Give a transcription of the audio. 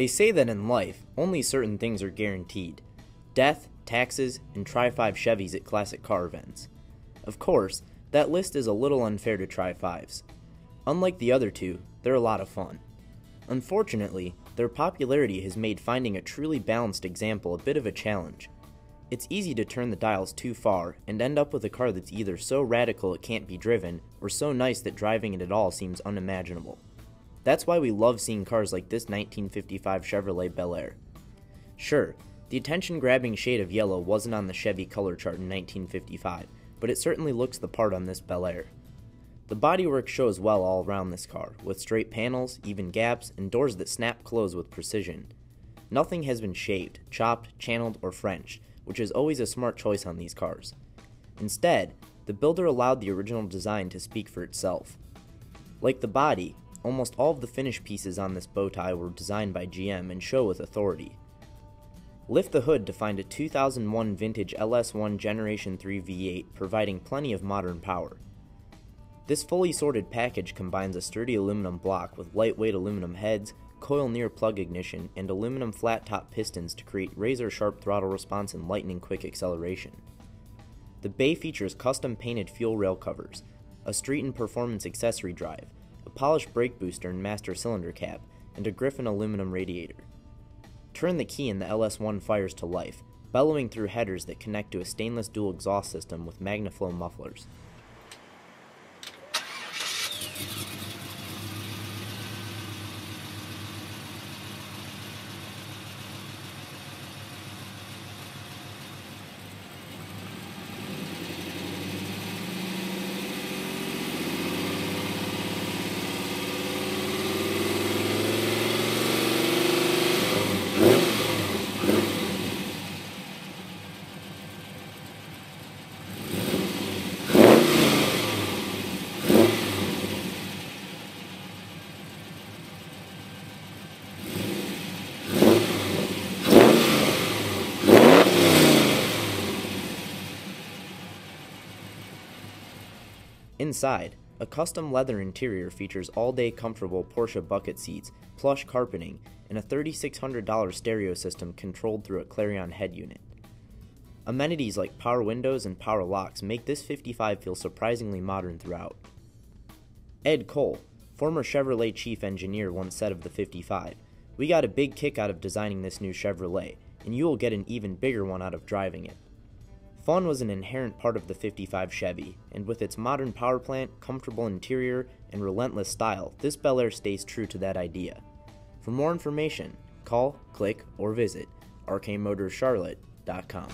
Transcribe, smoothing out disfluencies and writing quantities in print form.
They say that in life, only certain things are guaranteed. Death, taxes, and Tri-5 Chevys at classic car events. Of course, that list is a little unfair to Tri-5s. Unlike the other two, they're a lot of fun. Unfortunately, their popularity has made finding a truly balanced example a bit of a challenge. It's easy to turn the dials too far and end up with a car that's either so radical it can't be driven, or so nice that driving it at all seems unimaginable. That's why we love seeing cars like this 1955 Chevrolet Bel Air. Sure, the attention-grabbing shade of yellow wasn't on the Chevy color chart in 1955, but it certainly looks the part on this Bel Air. The bodywork shows well all around this car, with straight panels, even gaps, and doors that snap close with precision. Nothing has been shaved, chopped, channeled, or Frenched, which is always a smart choice on these cars. Instead, the builder allowed the original design to speak for itself. Like the body, almost all of the finish pieces on this bowtie were designed by GM and show with authority. Lift the hood to find a 2001 vintage LS1 Generation 3 V8 providing plenty of modern power. This fully sorted package combines a sturdy aluminum block with lightweight aluminum heads, coil near plug ignition, and aluminum flat top pistons to create razor sharp throttle response and lightning quick acceleration. The bay features custom painted fuel rail covers, a street and performance accessory drive, a polished brake booster and master cylinder cap, and a Griffin aluminum radiator. Turn the key and the LS1 fires to life, bellowing through headers that connect to a stainless dual exhaust system with Magnaflow mufflers. Inside, a custom leather interior features all-day comfortable Porsche bucket seats, plush carpeting, and a $3,600 stereo system controlled through a Clarion head unit. Amenities like power windows and power locks make this 55 feel surprisingly modern throughout. Ed Cole, former Chevrolet chief engineer, once said of the 55, "We got a big kick out of designing this new Chevrolet, and you will get an even bigger one out of driving it." Fun was an inherent part of the 55 Chevy, and with its modern power plant, comfortable interior, and relentless style, this Bel Air stays true to that idea. For more information, call, click, or visit RKMotorsCharlotte.com.